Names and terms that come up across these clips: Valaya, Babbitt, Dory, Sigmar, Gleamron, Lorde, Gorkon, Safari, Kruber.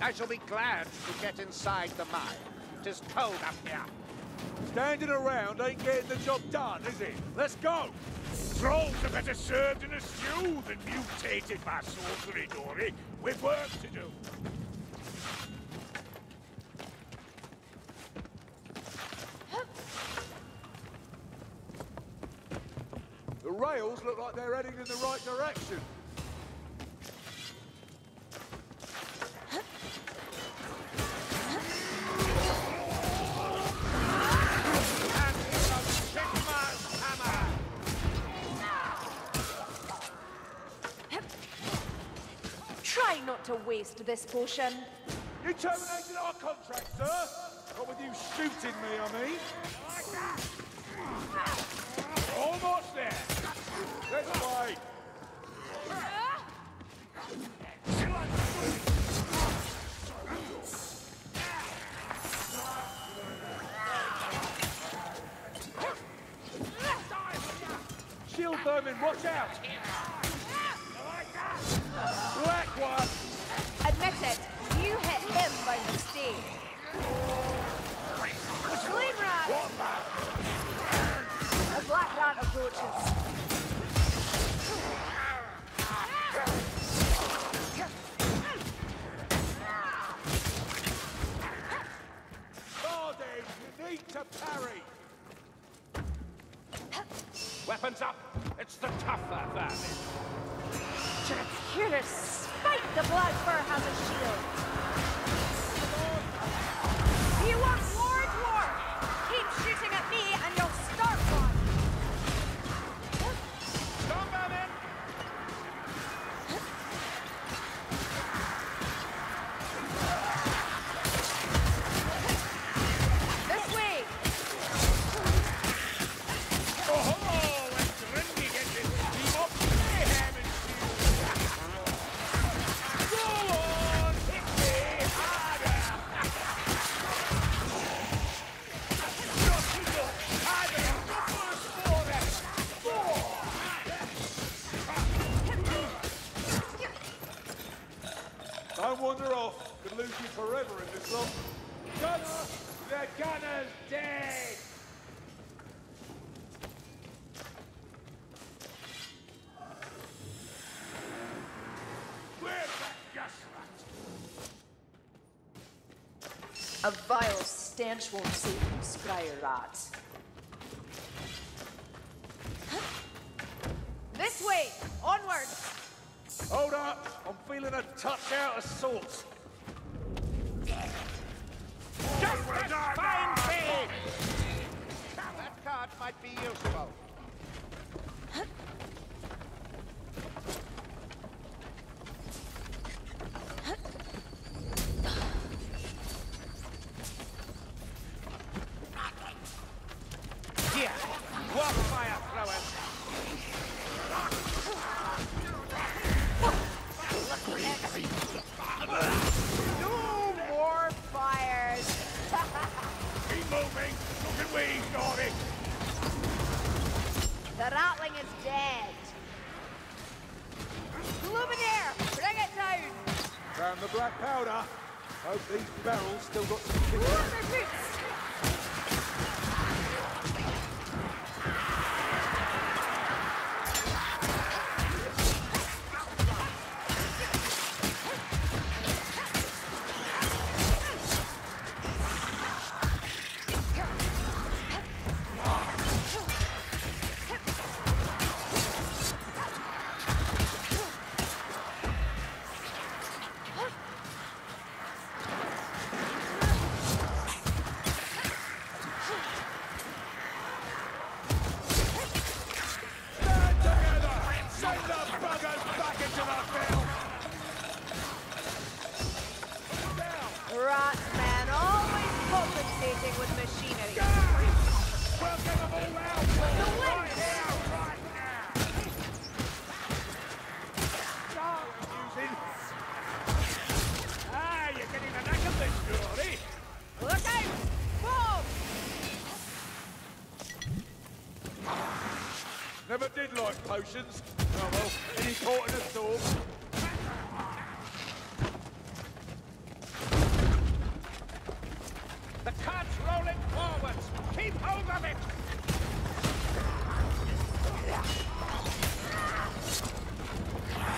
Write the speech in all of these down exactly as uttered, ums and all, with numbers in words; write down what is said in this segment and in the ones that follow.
I shall be glad to get inside the mine. 'Tis cold up here. Standing around ain't getting the job done, is it? Let's go! Trolls are better served in a stew than mutated by sorcery, Dory. We've work to do. The rails look like they're heading in the right direction. To waste this portion. You terminated our contract, sir. Not with you shooting me, I mean. Like that. Almost there. This way. Shield vermin, watch out. Black one. Admit it, you hit him by mistake. Gleamron! A black rat approaches. Lorde, you need to parry! Weapons up! It's the tougher vermin! Just here to spite the black fur has a shield. Do you want more dwarf? Keep shooting at me and you'll start one. Stop, Babbitt! This way! Oh, let's let me get this team up. Don't wander off. Could lose you forever in this lot. Gunner! The gunner's dead! Where's that gas rat? A vile stench won't save you, Scry Rat. This way! Onward! Hold up! I'm feeling a touch out of sorts. Justice finds me! That card might be useful. Here, walk fire throwers. Moving. Look at me, Dory. The rattling is dead. Luminaire, bring it down. Found the black powder. Hope these barrels still got some shit. Love their boots. Never did like potions. Oh well, any caught in a storm. hold of it!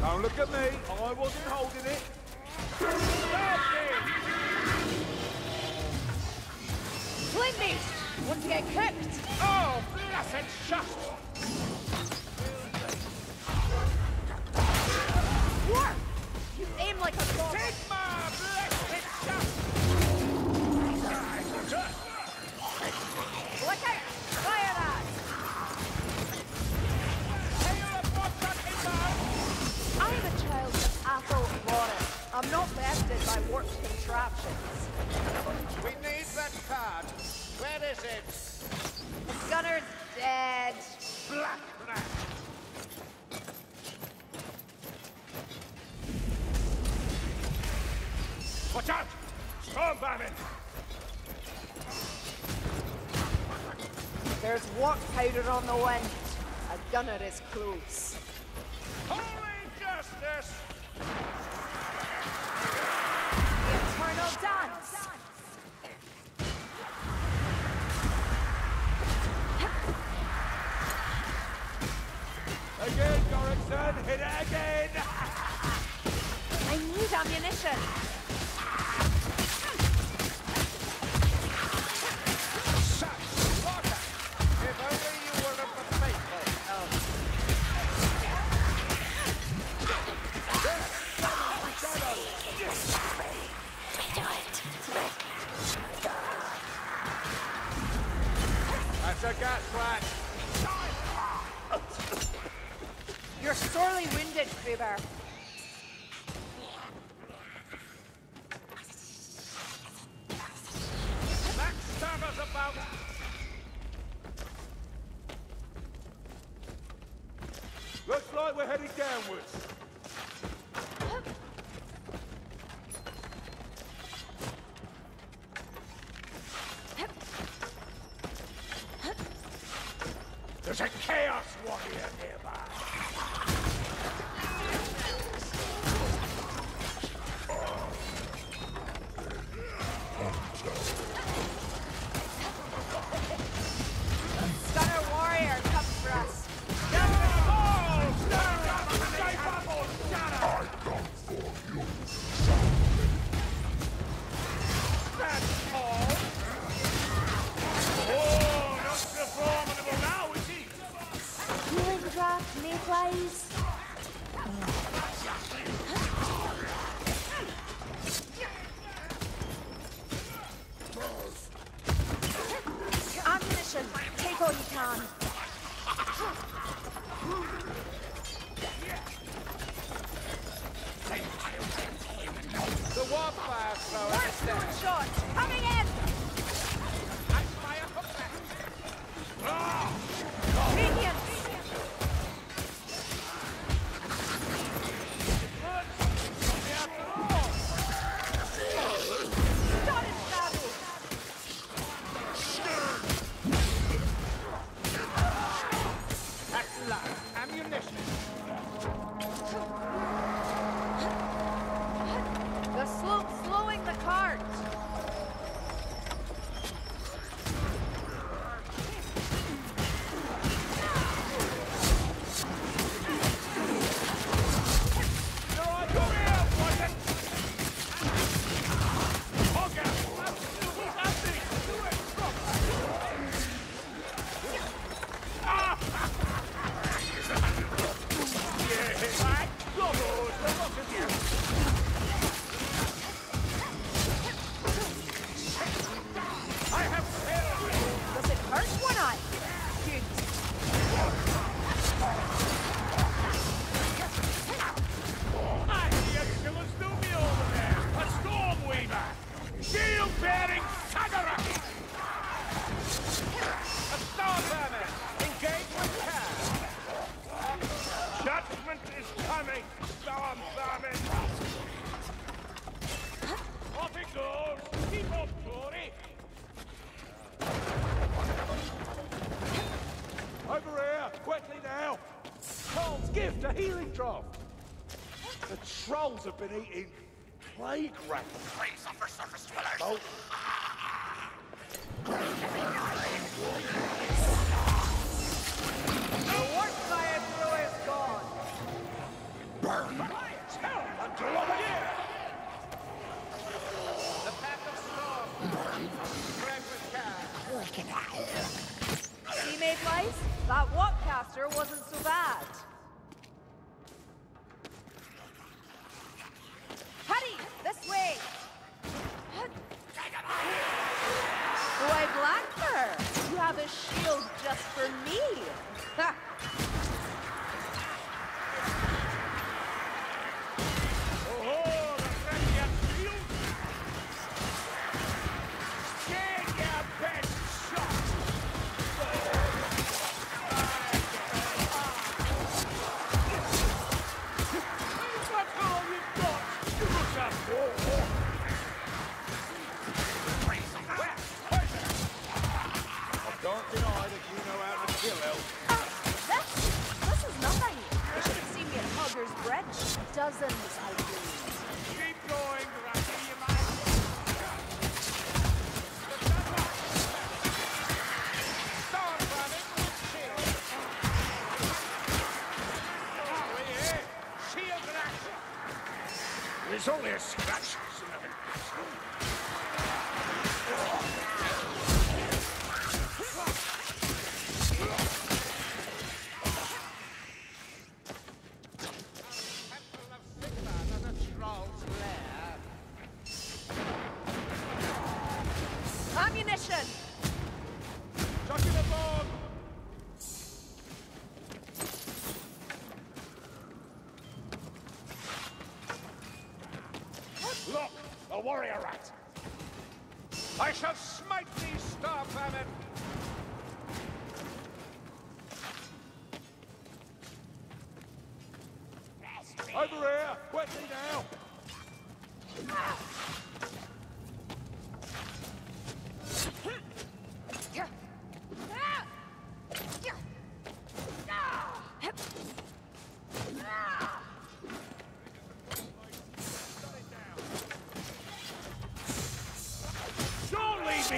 Don't look at me, I wasn't holding it. Blink me! Want to get clipped? Oh, blessed shut! What? You aim like a bomb! Sigmar, blessed shut! Look out! Fire that! Hail a bottom in I am a child of Apple Lorde. I'm not vested by warped contraptions. We need that card. Where is it? The gunner's dead. Black rat. Watch out! Storm Babbitt! There's warp powder on the wind. A gunner is close. Holy justice! Eternal dance! Again, Gorkon, hit it again! I need ammunition! Such water! If only you were a potato! Oh. Yes! That's a gas flash. You're sorely wounded, Kruber. That stabber's about. Looks like we're heading downwards. There's a chaos warrior nearby. Stunner warrior comes for us. No! Oh, I come for you. That's all. Oh, that's the formidable now. Healing draft, mayflies. Ammunition, take all you can. The warp fire thrower. One shot, coming in. Ice fire combat. Radiant. Over here, quickly now! Cole's gift, a healing drop! The trolls have been eating plague rats. Please offer surface dwellers. Oh. The warp fire through is gone. Burn. It's hell until over here. The path of storm. Burn. Breakfast cast. Teammate wise, that warpcaster wasn't so bad. Hurry! This way! Oh, I'd like her! You have a shield just for me! Ha! Dozens, I believe. Keep going, Rocky. You might. Shield in action. There's only a scratch.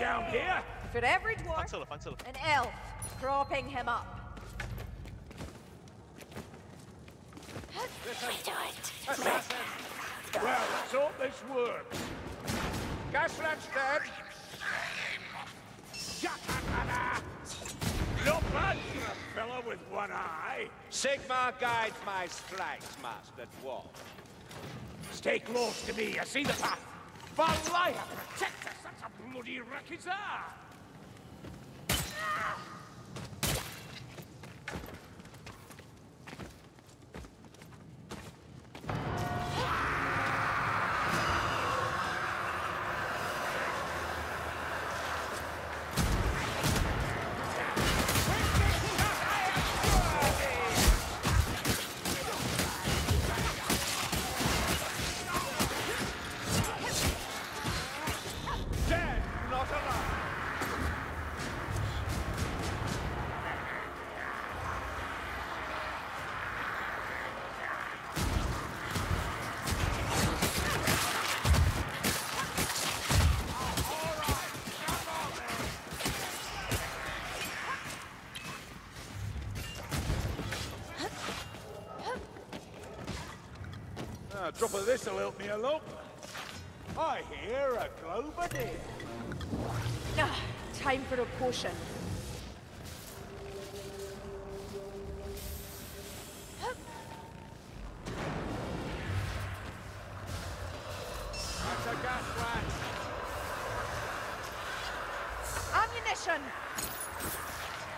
Down here. For every dwarf, until up, until up. An elf propping him up. I do it. Well, let's hope this works. Gas rats dead. Look at the fellow with one eye. Sigmar guides my strikes, Master Dwarf. Stay close to me. I see the path. Valaya, protect us. That's a bloody racket's ah! A drop of this will help me a lot. I hear a clover deer. No, time for a potion. That's a gas rat. Ammunition!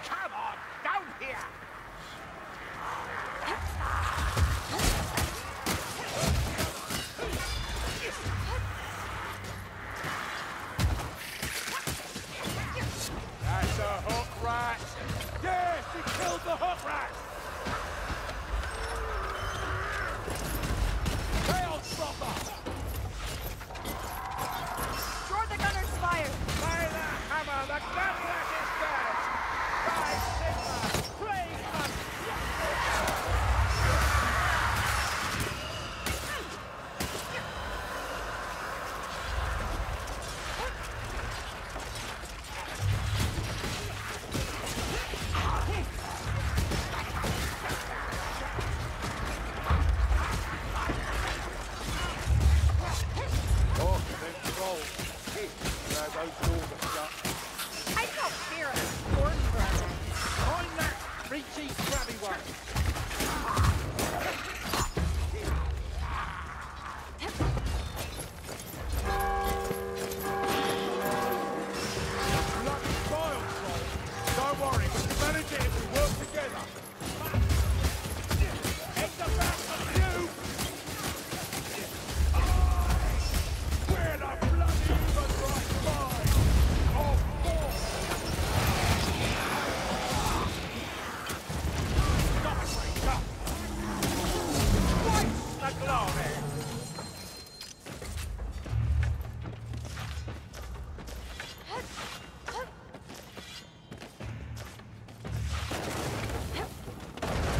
Come on, down here! Killed the hook rat! Tail stopper! Draw the gunner's fire! By the hammer, the gun rat is dead! By Sigma, play gun!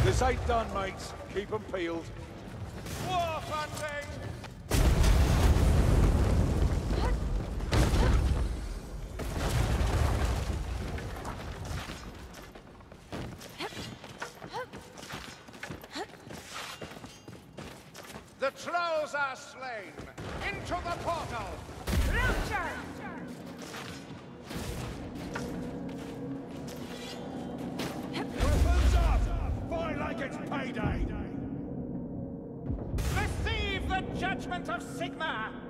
This ain't done, mates. Keep them peeled. War funding! The trolls are slain. Into the portal. Rupture! Weapons up! Boy, like it's payday! Receive the judgment of Sigmar!